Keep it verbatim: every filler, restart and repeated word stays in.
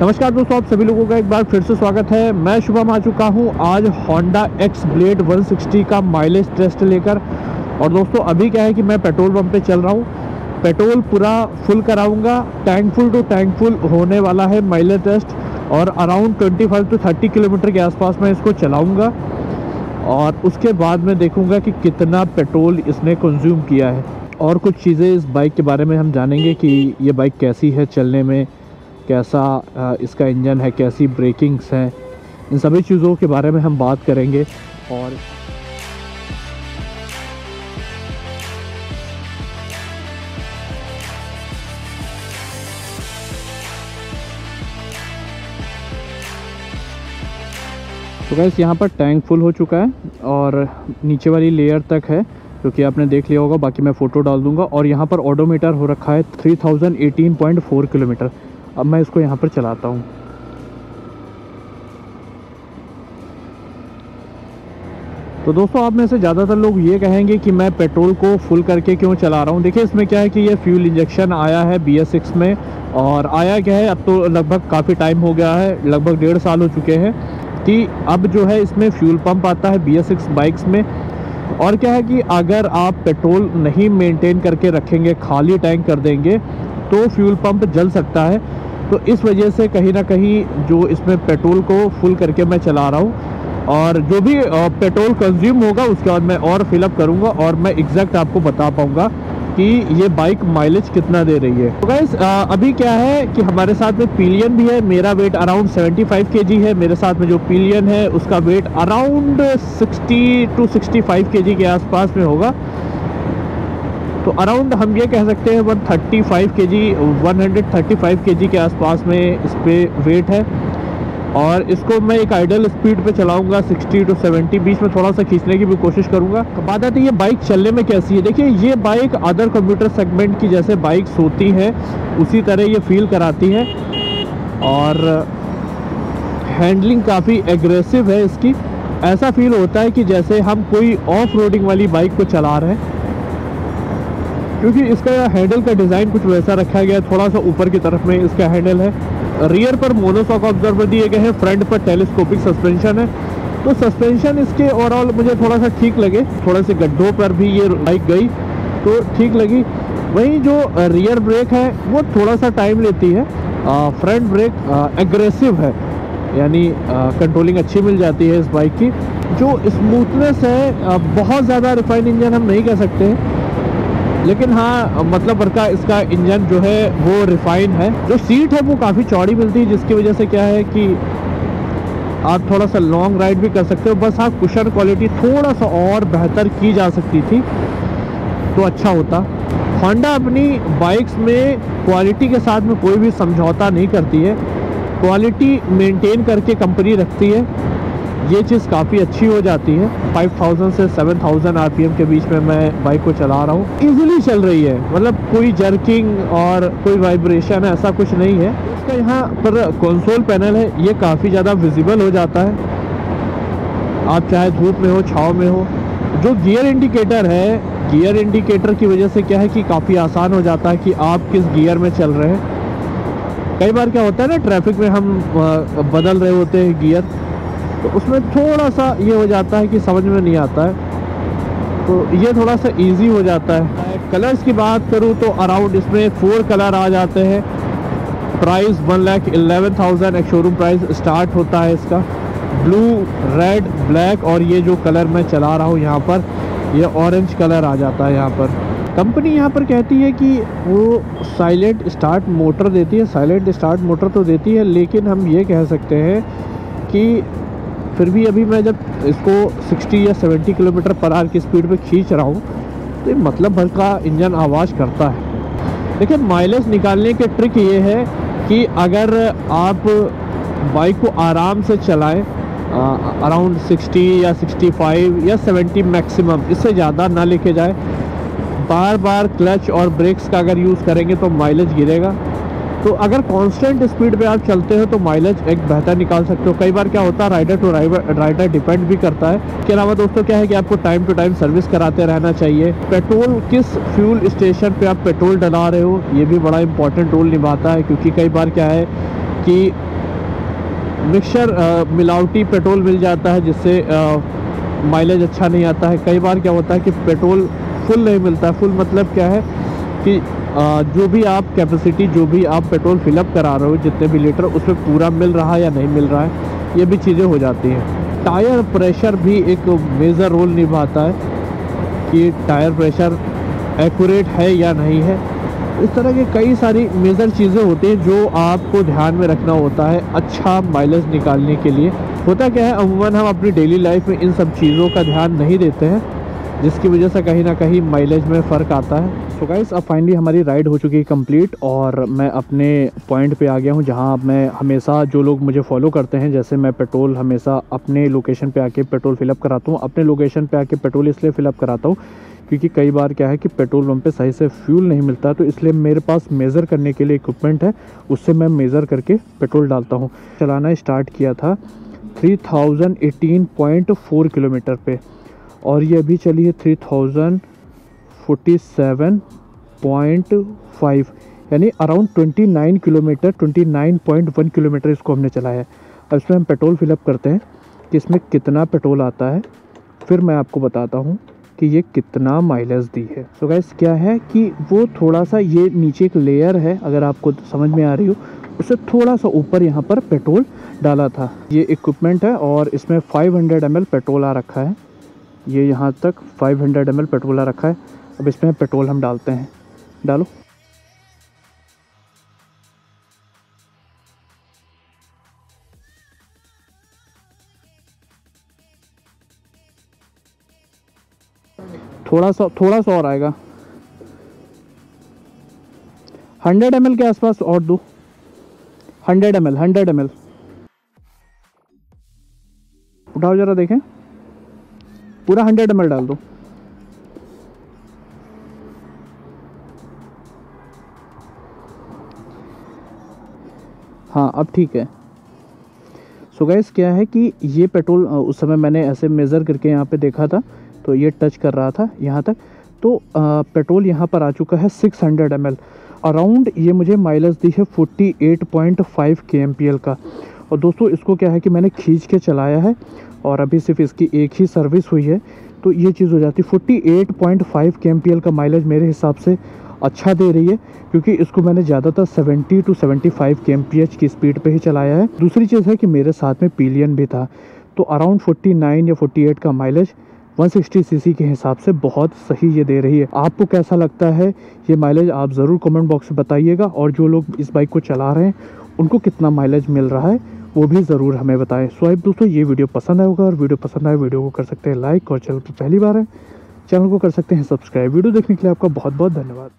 नमस्कार दोस्तों, आप सभी लोगों का एक बार फिर से स्वागत है। मैं शुभम आ चुका हूं आज Honda X-Blade वन सिक्सटी का माइलेज टेस्ट लेकर। और दोस्तों अभी क्या है कि मैं पेट्रोल पंप पे चल रहा हूं, पेट्रोल पूरा फुल कराऊंगा, tank full to tank full होने वाला है माइलेज टेस्ट। और अराउंड पच्चीस टू तीस किलोमीटर के आसपास मैं इसको चलाऊँगा और उसके बाद मैं देखूँगा कि कितना पेट्रोल इसने कंज्यूम किया है। और कुछ चीज़ें इस बाइक के बारे में हम जानेंगे कि ये बाइक कैसी है चलने में, कैसा इसका इंजन है, कैसी ब्रेकिंग्स हैं, इन सभी चीज़ों के बारे में हम बात करेंगे। और तो गाइस यहाँ पर टैंक फुल हो चुका है और नीचे वाली लेयर तक है, क्योंकि आपने देख लिया होगा, बाकी मैं फ़ोटो डाल दूंगा। और यहाँ पर ओडोमीटर हो रखा है तीन हज़ार अठारह पॉइंट चार किलोमीटर। अब मैं इसको यहाँ पर चलाता हूँ। तो दोस्तों आप में से ज़्यादातर लोग ये कहेंगे कि मैं पेट्रोल को फुल करके क्यों चला रहा हूँ। देखिए इसमें क्या है कि ये फ्यूल इंजेक्शन आया है बी एस सिक्स में, और आया क्या है, अब तो लगभग काफ़ी टाइम हो गया है, लगभग डेढ़ साल हो चुके हैं कि अब जो है इसमें फ्यूल पंप आता है बी एस सिक्स बाइक्स में। और क्या है कि अगर आप पेट्रोल नहीं मेंटेन करके रखेंगे, खाली टैंक कर देंगे, तो फ्यूल पंप जल सकता है। तो इस वजह से कहीं ना कहीं जो इसमें पेट्रोल को फुल करके मैं चला रहा हूँ, और जो भी पेट्रोल कंज्यूम होगा उसके बाद मैं और फिलअप करूँगा और मैं एग्जैक्ट आपको बता पाऊँगा कि ये बाइक माइलेज कितना दे रही है। तो गाइस अभी क्या है कि हमारे साथ में पिलियन भी है, मेरा वेट अराउंड पचहत्तर केजी है। मेरे साथ में जो पिलियन है उसका वेट अराउंड साठ टू पैंसठ केजी के आसपास में होगा। तो अराउंड हम ये कह सकते हैं एक सौ पैंतीस केजी, एक सौ पैंतीस केजी के आसपास में इस पर वेट है। और इसको मैं एक आइडल स्पीड पे चलाऊंगा, साठ टू सत्तर बीच में थोड़ा सा खींचने की भी कोशिश करूंगा। बात आती है ये बाइक चलने में कैसी है। देखिए ये बाइक अदर कंप्यूटर सेगमेंट की जैसे बाइक्स होती है उसी तरह ये फील कराती है, और हैंडलिंग काफ़ी एग्रेसिव है इसकी। ऐसा फील होता है कि जैसे हम कोई ऑफ रोडिंग वाली बाइक को चला रहे हैं, क्योंकि इसका हैंडल का डिज़ाइन कुछ वैसा रखा गया है, थोड़ा सा ऊपर की तरफ में इसका हैंडल है। रियर पर मोनोशॉक ऑब्जर्वर दिए गए हैं, फ्रंट पर टेलीस्कोपिक सस्पेंशन है। तो सस्पेंशन इसके ओवरऑल मुझे थोड़ा सा ठीक लगे, थोड़े से गड्ढों पर भी ये बाइक गई तो ठीक लगी। वहीं जो रियर ब्रेक है वो थोड़ा सा टाइम लेती है, फ्रंट ब्रेक एग्रेसिव है, यानी कंट्रोलिंग अच्छी मिल जाती है इस बाइक की। जो स्मूथनेस है, बहुत ज़्यादा रिफाइंड इंजन हम नहीं कह सकते हैं, लेकिन हाँ मतलब वर्का इसका इंजन जो है वो रिफाइन है। जो सीट है वो काफ़ी चौड़ी मिलती है, जिसकी वजह से क्या है कि आप थोड़ा सा लॉन्ग राइड भी कर सकते हो। बस हाँ कुशन क्वालिटी थोड़ा सा और बेहतर की जा सकती थी तो अच्छा होता। होंडा अपनी बाइक्स में क्वालिटी के साथ में कोई भी समझौता नहीं करती है, क्वालिटी मेंटेन करके कंपनी रखती है, ये चीज़ काफ़ी अच्छी हो जाती है। पाँच हज़ार से सात हज़ार आरपीएम के बीच में मैं बाइक को चला रहा हूँ, इजीली चल रही है, मतलब कोई जर्किंग और कोई वाइब्रेशन ऐसा कुछ नहीं है। इसका यहाँ पर कंसोल पैनल है, ये काफ़ी ज़्यादा विजिबल हो जाता है, आप चाहे धूप में हो छाँव में हो। जो गियर इंडिकेटर है, गियर इंडिकेटर की वजह से क्या है कि काफ़ी आसान हो जाता है कि आप किस गियर में चल रहे हैं। कई बार क्या होता है ना, ट्रैफिक में हम बदल रहे होते हैं गियर, तो उसमें थोड़ा सा ये हो जाता है कि समझ में नहीं आता है, तो ये थोड़ा सा इजी हो जाता है। कलर्स की बात करूँ तो अराउंड इसमें फोर कलर आ जाते हैं। Price one lakh eleven thousand ex showroom price start होता है इसका। ब्लू, रेड, ब्लैक और ये जो कलर मैं चला रहा हूँ यहाँ पर, ये ऑरेंज कलर आ जाता है। यहाँ पर कंपनी यहाँ पर कहती है कि वो साइलेंट स्टार्ट मोटर देती है। साइलेंट स्टार्ट मोटर तो देती है, लेकिन हम ये कह सकते हैं कि फिर भी अभी मैं जब इसको साठ या सत्तर किलोमीटर पर आवर की स्पीड पे खींच रहा हूँ तो मतलब भर का इंजन आवाज़ करता है। देखिए माइलेज निकालने के ट्रिक ये है कि अगर आप बाइक को आराम से चलाएं, अराउंड साठ या पैंसठ या सत्तर मैक्सिमम, इससे ज़्यादा ना लेके जाए। बार बार क्लच और ब्रेक्स का अगर यूज़ करेंगे तो माइलेज गिरेगा। तो अगर कांस्टेंट स्पीड पे आप चलते हो तो माइलेज एक बेहतर निकाल सकते हो। कई बार क्या होता है, राइडर टू राइडर डिपेंड भी करता है। इसके अलावा दोस्तों क्या है कि आपको टाइम टू टाइम सर्विस कराते रहना चाहिए। पेट्रोल किस फ्यूल स्टेशन पे आप पेट्रोल डला रहे हो ये भी बड़ा इंपॉर्टेंट रोल निभाता है, क्योंकि कई बार क्या है कि मिक्सचर मिलावटी पेट्रोल मिल जाता है जिससे माइलेज अच्छा नहीं आता है। कई बार क्या होता है कि पेट्रोल फुल नहीं मिलता है। फुल मतलब क्या है कि आ, जो भी आप कैपेसिटी जो भी आप पेट्रोल फिलअप करा रहे हो जितने भी लीटर उसमें पूरा मिल रहा है या नहीं मिल रहा है, ये भी चीज़ें हो जाती हैं। टायर प्रेशर भी एक मेजर रोल निभाता है कि टायर प्रेशर एक्यूरेट है या नहीं है। इस तरह की कई सारी मेजर चीज़ें होती हैं जो आपको ध्यान में रखना होता है अच्छा माइलेज निकालने के लिए। होता क्या है, अमूमन हम अपनी डेली लाइफ में इन सब चीज़ों का ध्यान नहीं देते हैं जिसकी वजह से कहीं ना कहीं माइलेज में फ़र्क आता है। सो गाइस, अब फाइनली हमारी राइड हो चुकी है कंप्लीट और मैं अपने पॉइंट पे आ गया हूँ जहाँ मैं हमेशा, जो लोग मुझे फॉलो करते हैं, जैसे मैं पेट्रोल हमेशा अपने लोकेशन पर आके पेट्रोल फिलअप कराता हूँ। अपने लोकेशन पर आके पेट्रोल इसलिए फिलअप कराता हूँ क्योंकि कई बार क्या है कि पेट्रोल पंप पे सही से फ्यूल नहीं मिलता, तो इसलिए मेरे पास मेज़र करने के लिए इक्विपमेंट है, उससे मैं मेज़र करके पेट्रोल डालता हूँ। चलाना स्टार्ट किया था three thousand eighteen point four kilometre पे और ये अभी चली है three thousand forty seven point five, यानी अराउंड उनतीस किलोमीटर, उनतीस पॉइंट वन किलोमीटर इसको हमने चलाया है। अब इसमें हम पेट्रोल फिलअप करते हैं कि इसमें कितना पेट्रोल आता है, फिर मैं आपको बताता हूँ कि ये कितना माइलेज दी है। सो so गाइस, क्या है कि वो थोड़ा सा ये नीचे एक लेयर है, अगर आपको समझ में आ रही हो, उससे थोड़ा सा ऊपर यहाँ पर पेट्रोल डाला था। ये इक्विपमेंट है और इसमें पाँच सौ एम एल पेट्रोल आ रखा है, ये यहाँ तक पाँच सौ एम एल पेट्रोल आ रखा है। अब इसमें पेट्रोल हम डालते हैं, डालो। थोड़ा सा थोड़ा सा और आएगा, हंड्रेड एम एल के आसपास और दो, hundred M L, hundred M L उठाओ जरा देखें, पूरा हंड्रेड एम एल डाल दो। हाँ, अब ठीक है। सो गाइस, क्या है कि ये पेट्रोल उस समय मैंने ऐसे मेज़र करके यहाँ पे देखा था तो ये टच कर रहा था यहाँ तक, तो आ, पेट्रोल यहाँ पर आ चुका है six hundred M L around. ये मुझे माइलेज दी है अड़तालीस पॉइंट पाँच के एम पी एल का। और दोस्तों, इसको क्या है कि मैंने खींच के चलाया है और अभी सिर्फ इसकी एक ही सर्विस हुई है, तो ये चीज़ हो जाती है। अड़तालीस पॉइंट पाँच के एम पी एल का माइलेज मेरे हिसाब से अच्छा दे रही है क्योंकि इसको मैंने ज़्यादातर सत्तर टू पचहत्तर के एम पी एच की स्पीड पे ही चलाया है। दूसरी चीज़ है कि मेरे साथ में पिलियन भी था, तो अराउंड उनचास या अड़तालीस का माइलेज एक सौ साठ सीसी के हिसाब से बहुत सही ये दे रही है। आपको कैसा लगता है ये माइलेज, आप ज़रूर कमेंट बॉक्स में बताइएगा, और जो लोग इस बाइक को चला रहे हैं उनको कितना माइलेज मिल रहा है वो भी ज़रूर हमें बताएं। सो अब दोस्तों, ये वीडियो पसंद आएगा, और वीडियो पसंद आए वीडियो को कर सकते हैं लाइक, और चैनल पर पहली बार है चैनल को कर सकते हैं सब्सक्राइब। वीडियो देखने के लिए आपका बहुत बहुत धन्यवाद।